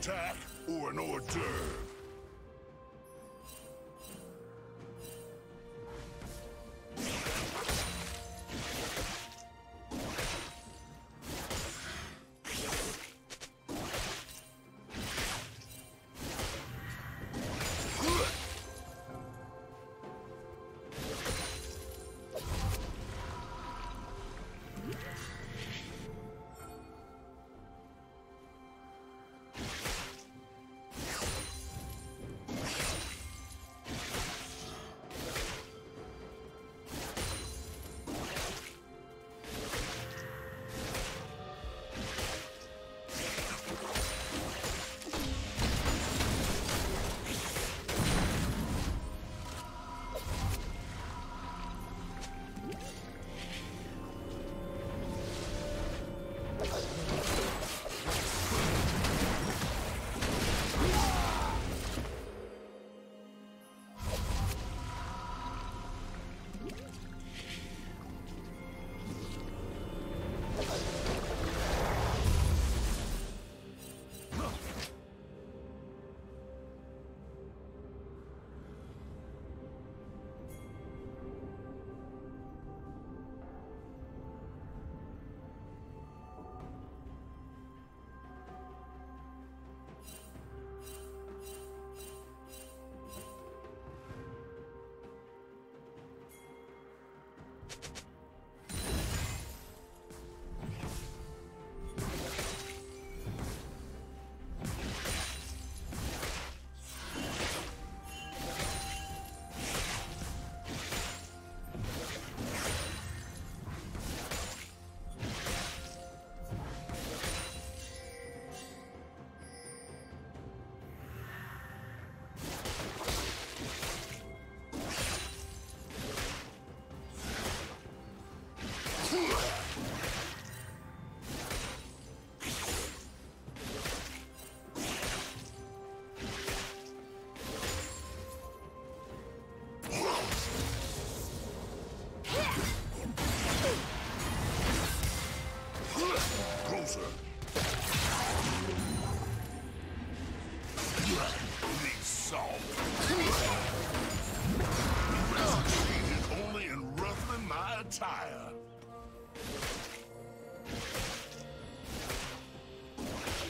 Attack or an hors d'oeuvre.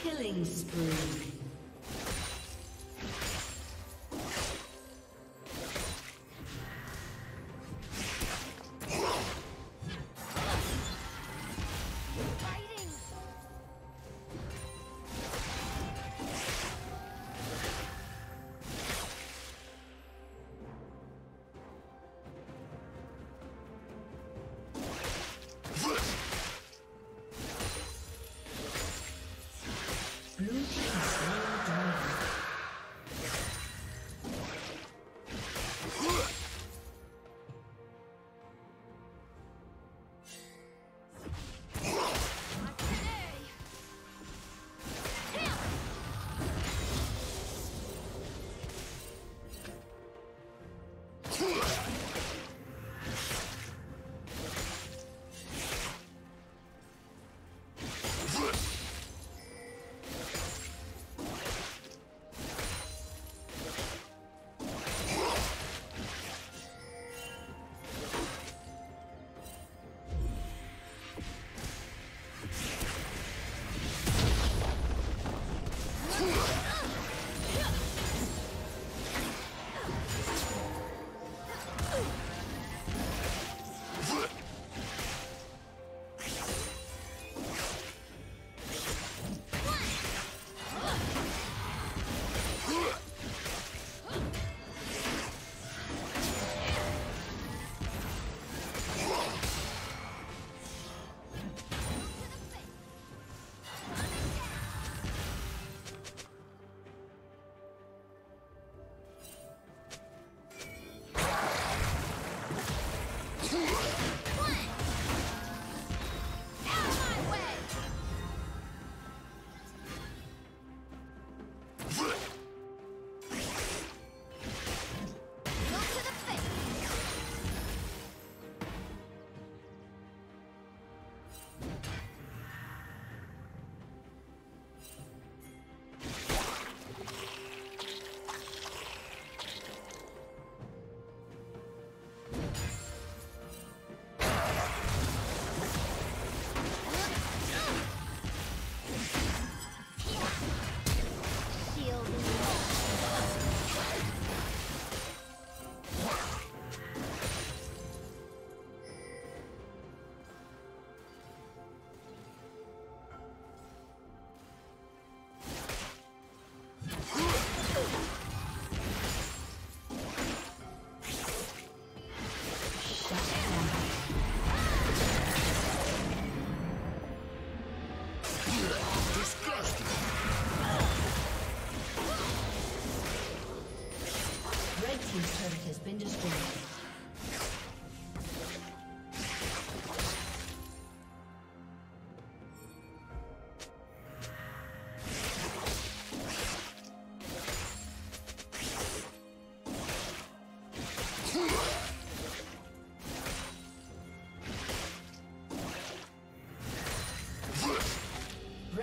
Killing spree.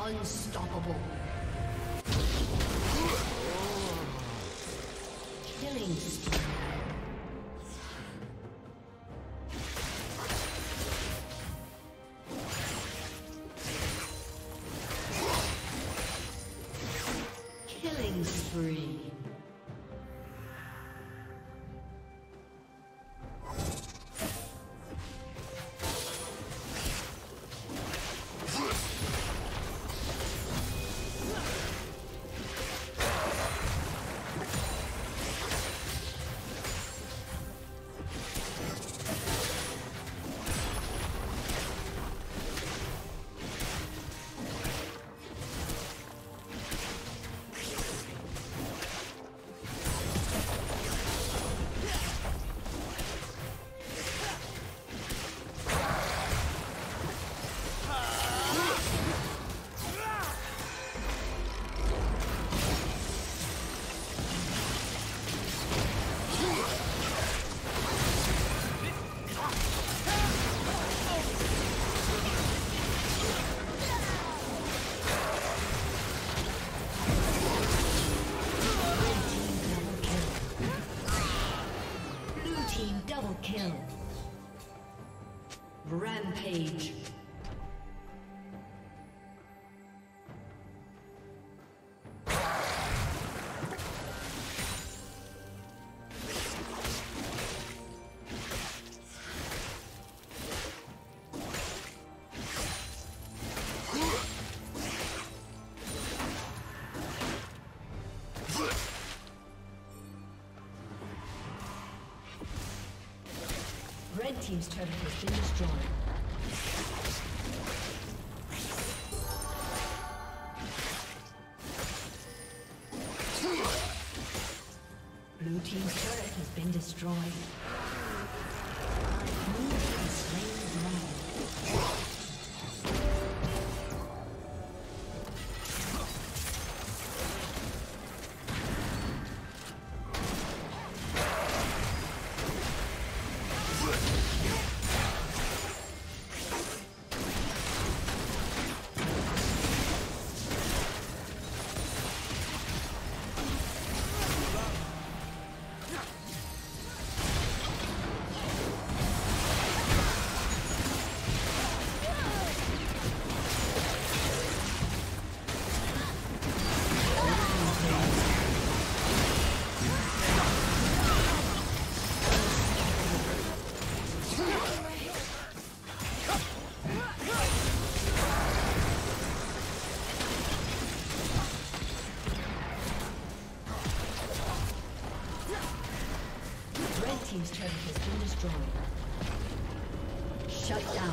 Unstoppable. Killing spree. Rampage. Red team's turret has been destroyed. Blue team's turret has been destroyed. Blue team's slain the dragon. Team's turret has been destroyed. Shut down.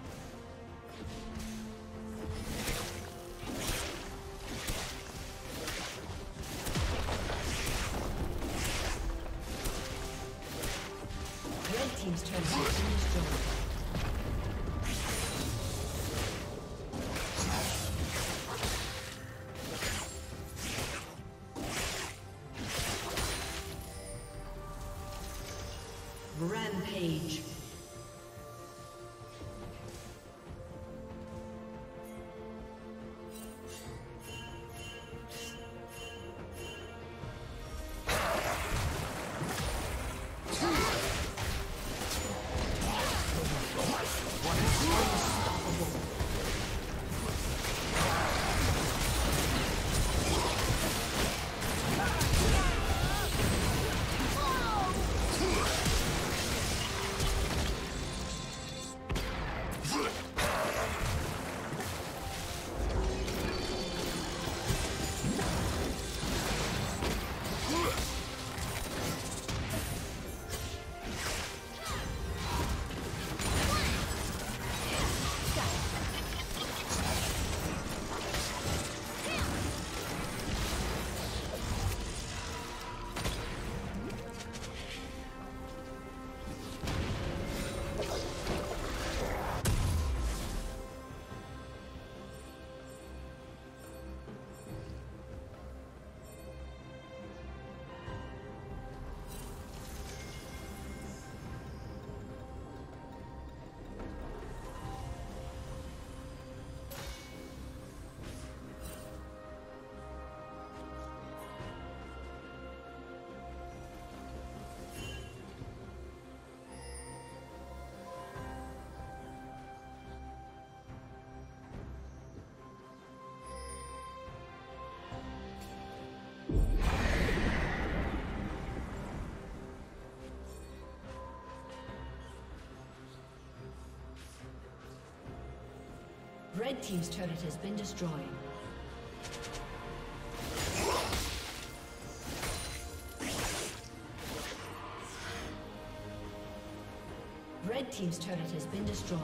Team's turn to finish. Red team's turret has been destroyed. Red team's turret has been destroyed.